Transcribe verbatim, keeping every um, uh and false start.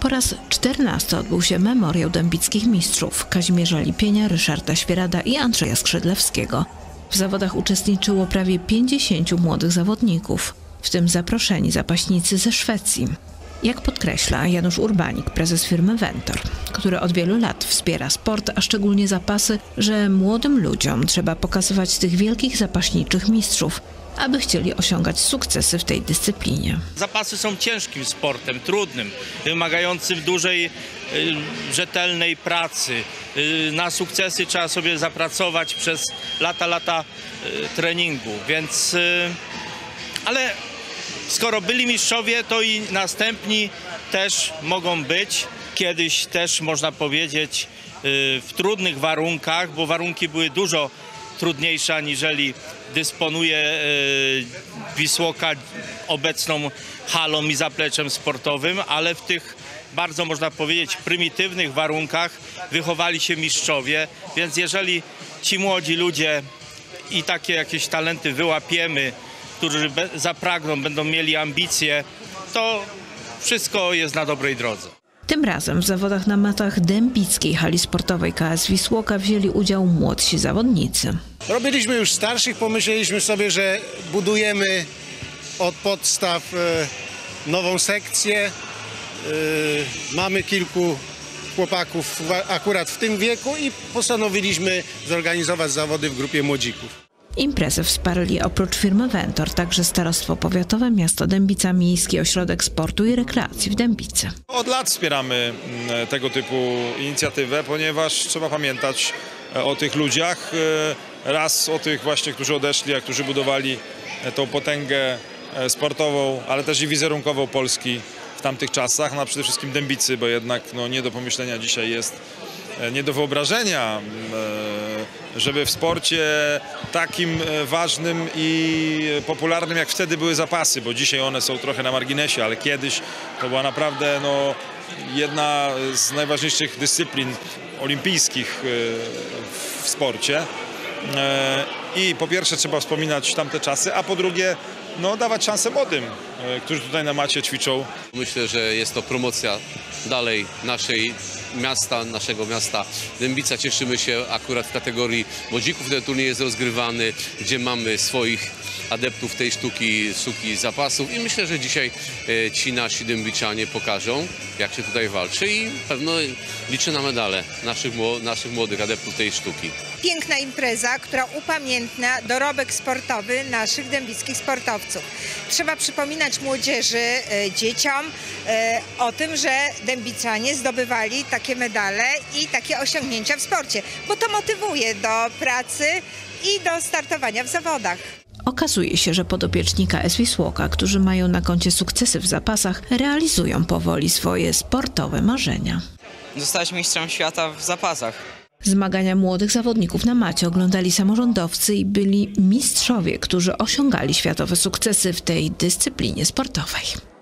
Po raz czternasty odbył się memoriał dębickich mistrzów Kazimierza Lipienia, Ryszarda Świerada i Andrzeja Skrzydlewskiego. W zawodach uczestniczyło prawie pięćdziesięciu młodych zawodników, w tym zaproszeni zapaśnicy ze Szwecji. Jak podkreśla Janusz Urbanik, prezes firmy Ventor, który od wielu lat wspiera sport, a szczególnie zapasy, że młodym ludziom trzeba pokazywać tych wielkich zapaśniczych mistrzów, aby chcieli osiągać sukcesy w tej dyscyplinie. Zapasy są ciężkim sportem, trudnym, wymagającym dużej, rzetelnej pracy. Na sukcesy trzeba sobie zapracować przez lata, lata treningu, więc... Ale skoro byli mistrzowie, to i następni też mogą być. Kiedyś też, można powiedzieć, w trudnych warunkach, bo warunki były dużo trudniejsze, aniżeli dysponuje Wisłoka obecną halą i zapleczem sportowym, ale w tych bardzo, można powiedzieć, prymitywnych warunkach wychowali się mistrzowie, więc jeżeli ci młodzi ludzie i takie jakieś talenty wyłapiemy, którzy zapragną, będą mieli ambicje, to wszystko jest na dobrej drodze. Tym razem w zawodach na matach dębickiej hali sportowej K S Wisłoka wzięli udział młodsi zawodnicy. Robiliśmy już starszych, pomyśleliśmy sobie, że budujemy od podstaw nową sekcję. Mamy kilku chłopaków akurat w tym wieku i postanowiliśmy zorganizować zawody w grupie młodzików. Imprezę wsparli oprócz firmy Ventor także Starostwo Powiatowe, Miasto Dębica, Miejski Ośrodek Sportu i Rekreacji w Dębicy. Od lat wspieramy tego typu inicjatywę, ponieważ trzeba pamiętać o tych ludziach. Raz o tych właśnie, którzy odeszli, a którzy budowali tą potęgę sportową, ale też i wizerunkową Polski w tamtych czasach, no, a przede wszystkim Dębicy, bo jednak no, nie do pomyślenia dzisiaj jest, nie do wyobrażenia, żeby w sporcie takim ważnym i popularnym jak wtedy były zapasy, bo dzisiaj one są trochę na marginesie, ale kiedyś to była naprawdę no, jedna z najważniejszych dyscyplin olimpijskich w sporcie. I po pierwsze trzeba wspominać tamte czasy, a po drugie no, dawać szansę młodym, którzy tutaj na macie ćwiczą. Myślę, że jest to promocja dalej naszej miasta, naszego miasta Dębica. Cieszymy się akurat w kategorii młodzików. Ten turniej jest rozgrywany, gdzie mamy swoich adeptów tej sztuki, sztuki zapasów i myślę, że dzisiaj ci nasi dębicianie pokażą, jak się tutaj walczy i pewno liczę na medale naszych, naszych młodych adeptów tej sztuki. Piękna impreza, która upamiętnia dorobek sportowy naszych dębickich sportowców. Trzeba przypominać młodzieży, dzieciom o tym, że dębicianie zdobywali takie medale i takie osiągnięcia w sporcie, bo to motywuje do pracy i do startowania w zawodach. Okazuje się, że podopieczni K S Wisłoka, którzy mają na koncie sukcesy w zapasach, realizują powoli swoje sportowe marzenia. Zostałeś mistrzem świata w zapasach. Zmagania młodych zawodników na macie oglądali samorządowcy i byli mistrzowie, którzy osiągali światowe sukcesy w tej dyscyplinie sportowej.